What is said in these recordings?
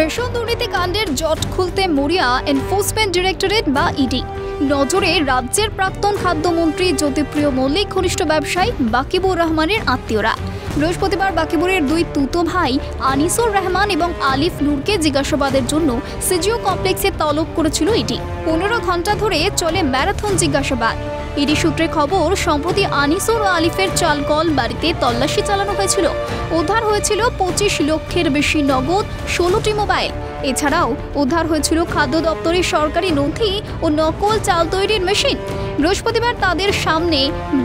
Ration দুর্নীতি কাণ্ডের জট খুলতে মরিয়া এনফোর্সমেন্ট ডিরেক্টরেট বা ইডি। নজরে রাজ্যের প্রাক্তন খাদ্যমন্ত্রী জ্যোতিপ্রিয় মল্লিক ঘনিষ্ঠ ব্যবসায়ী বাকিবুর রহমানের আত্মীয়রা। বৃহস্পতিবার বাকিবুরের দুই তুতো ভাই আনিসুর রহমান এবং আলিফ নূরকে জিজ্ঞাসাবাদের জন্য সিজিও কমপ্লেক্সে তলব করেছিল ইডি। 15 ঘণ্টা ধরে চলে ম্যারাথন জিজ্ঞাসাবাদ। ইডি সূত্রে খবর, সম্প্রতি আনিসুর ও আলিফের চালকল বাড়িতে তল্লাশি চালানো হয়েছিল। উদ্ধার হয়েছিল 25 লক্ষের বেশি নগদ, 16টি মোবাইল। এছাড়াও উদ্ধার হয়েছিল খাদ্য দপ্তরের সরকারি নথি ও নকল চাল তৈরির মেশিন। বৃহস্পতিবার তাদের সামনে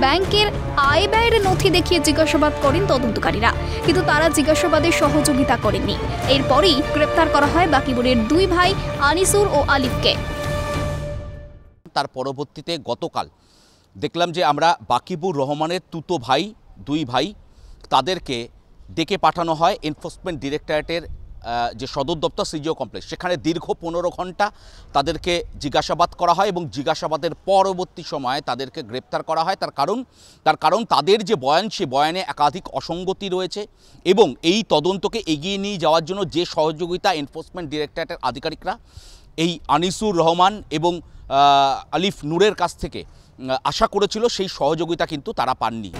ব্যাংকের আয় ব্যয়ের নথি দেখিয়ে জিজ্ঞাসাবাদ করেন তদন্তকারীরা, কিন্তু তারা জিজ্ঞাসাবাদে সহযোগিতা করেননি। এরপরই গ্রেপ্তার করা হয় বাকিবুরের দুই ভাই আনিসুর ও আলিফকে। তার পরবর্তীতে গতকাল দেখলাম যে আমরা বাকিবুর রহমানের তুতো ভাই দুই ভাই তাদেরকে ডেকে পাঠানো হয় এনফোর্সমেন্ট ডিরেক্টরেটের যে সদর দপ্তর সিজিও কমপ্লেক্স, সেখানে দীর্ঘ 15 ঘণ্টা তাদেরকে জিজ্ঞাসাবাদ করা হয় এবং জিজ্ঞাসাবাদের পরবর্তী সময়ে তাদেরকে গ্রেপ্তার করা হয়। তার কারণ তাদের যে বয়ান, সে বয়ানে একাধিক অসঙ্গতি রয়েছে এবং এই তদন্তকে এগিয়ে নিয়ে যাওয়ার জন্য যে সহযোগিতা এনফোর্সমেন্ট ডিরেক্টরেটের আধিকারিকরা এই আনিসুর রহমান এবং আলিফ নূরের কাছ থেকে আশা করেছিল, সেই সহযোগিতা কিন্তু তারা পাননি।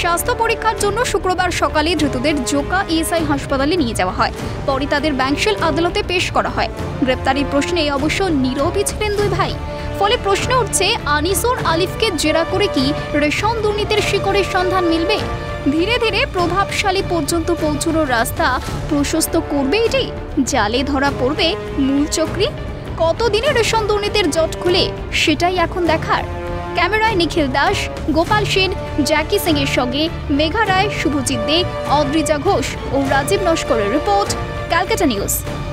স্বাস্থ্য পরীক্ষার জন্য শুক্রবার সকালে ধৃতদের জোকা ইএসআই হাসপাতালে নিয়ে যাওয়া হয়, পরে তাদের ব্যাংকশেল আদালতে পেশ করা হয়। গ্রেপ্তারি প্রশ্নে অবশ্য নীরবই ছিলেন দুই ভাই। ফলে প্রশ্ন উঠছে, আনিসুর আলিফকে জেরা করে কি রেশন দুর্নীতির শিকড়ের সন্ধান মিলবে? ধীরে ধীরে প্রভাবশালী পর্যন্ত পৌঁছানোর রাস্তা প্রশস্ত করবে এটি? জালে ধরা পড়বে মূল চক্রী? কতদিনে রেশন দুর্নীতির জট খুলে, সেটাই এখন দেখার। ক্যামেরায় নিখিল দাস, গোপাল সেন, জ্যাকি সিং এর সঙ্গে মেঘা রায়, শুভজিৎ দে, অদ্রিজা ঘোষ ও রাজীব নস্করের রিপোর্ট, ক্যালকাটা নিউজ।